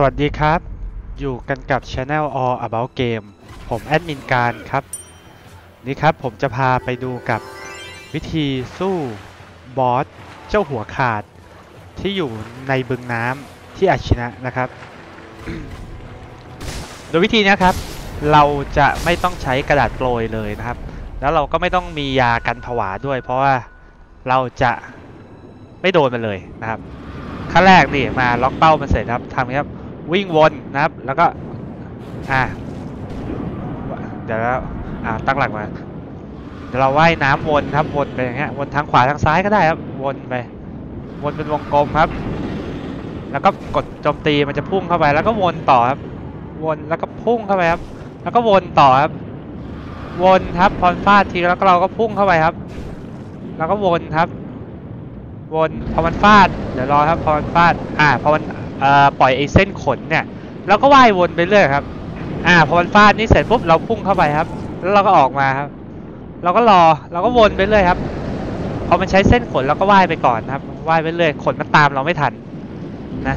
สวัสดีครับอยู่กันกับ Channel All About Game ผมแอดมินการครับนี่ครับผมจะพาไปดูกับวิธีสู้บอสเจ้าหัวขาดที่อยู่ในบึงน้ำที่อาชินะนะครับ โดยวิธีนี้ครับเราจะไม่ต้องใช้กระดาษโปรยเลยนะครับแล้วเราก็ไม่ต้องมียากันผวาด้วยเพราะว่าเราจะไม่โดนมันเลยนะครับขั้นแรกนี่มาล็อกเป้ามันเสร็จครับทำครับวิ่งวนนะครับแล้วก็เดี๋ยวแล้วตั้งหลักมาเดี๋ยวเราว่ายน้ำวนครับวนไปอย่างเงี้ยวนทางขวาทางซ้ายก็ได้ครับวนไปวนเป็นวงกลมครับแล้วก็กดโจมตีมันจะพุ่งเข้าไปแล้วก็วนต่อครับวนแล้วก็พุ่งเข้าไปครับแล้วก็วนต่อครับวนครับพอฟาดทีแล้วก็เราก็พุ่งเข้าไปครับแล้วก็วนครับวนพอมันฟาดเดี๋ยวรอครับพอมันฟาดพอมันปล่อยไอ้เส้นขนเนี่ยเราก็ว่ายวนไปเรื่อยครับพอมันฟาดนี่เสร็จปุ๊บเราพุ่งเข้าไปครับแล้วเราก็ออกมาครับเราก็รอเราก็วนไปเรื่อยครับพอมันใช้เส้นขนเราก็ว่ายไปก่อนครับว่ายไปเรื่อยขนมันตามเราไม่ทันนะ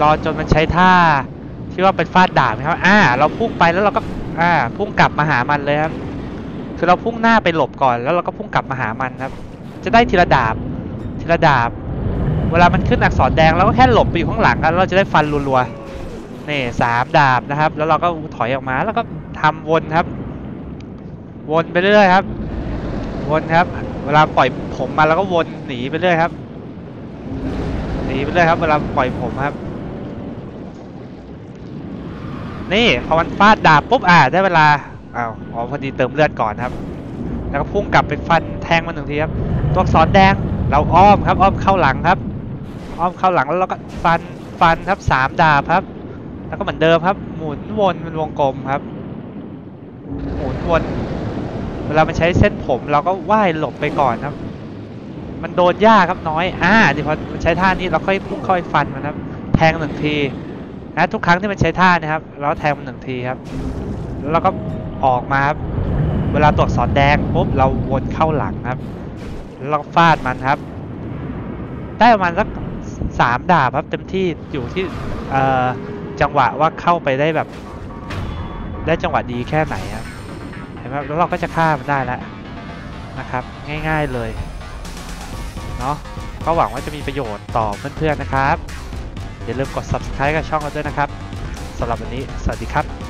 รอจนมันใช้ท่าที่ว่าเป็นฟาดดาบครับเราพุ่งไปแล้วเราก็พุ่งกลับมาหามันเลยครับคือเราพุ่งหน้าไปหลบก่อนแล้วเราก็พุ่งกลับมาหามันครับจะได้ทีละดาบทีละดาบเวลามันขึ้นอักษรแดงเราก็แค่หลบไปอยู่ข้างหลังแล้วเราจะได้ฟันรัวๆนี่สามดาบนะครับแล้วเราก็ถอยออกมาแล้วก็ทำวนครับวนไปเรื่อยครับวนครับเวลาปล่อยผมมาแล้วก็วนหนีไปเรื่อยครับหนีไปเรื่อยครับเวลาปล่อยผมครับนี่พอมันฟาดดาบปุ๊บได้เวลาพอดีเติมเลือดก่อนครับแล้วก็พุ่งกลับไปฟันแทงมันหนึ่งทีครับตัวอักษรแดงเราอ้อมครับอ้อมเข้าหลังครับอ้อมเข้าหลังแล้วเราก็ฟันครับสามดาบครับแล้วก็เหมือนเดิมครับหมุนวนเป็นวงกลมครับหมุนวนเวลามันใช้เส้นผมเราก็ว่ายหลบไปก่อนครับมันโดนยากครับน้อยนี่พอมันใช้ท่านี้เราค่อยพุ่งค่อยฟันมันครับแทงหนึ่งทีนะทุกครั้งที่มันใช้ท่านะครับเราแทงมันหนึ่งทีครับแล้วเราก็ออกมาครับเวลาตัวอักษรแดงปุ๊บเราวนเข้าหลังครับเราฟาดมันครับได้ประมาณสักสามดาบครับเต็มที่อยู่ที่จังหวะว่าเข้าไปได้แบบได้จังหวะดีแค่ไหนครับเห็นไหมแล้วเราก็จะฆ่ามันได้แล้วนะครับง่ายๆเลยเนาะก็หวังว่าจะมีประโยชน์ต่อเพื่อนๆนะครับอย่าลืมกด subscribe กับช่องเราด้วยนะครับสำหรับวันนี้สวัสดีครับ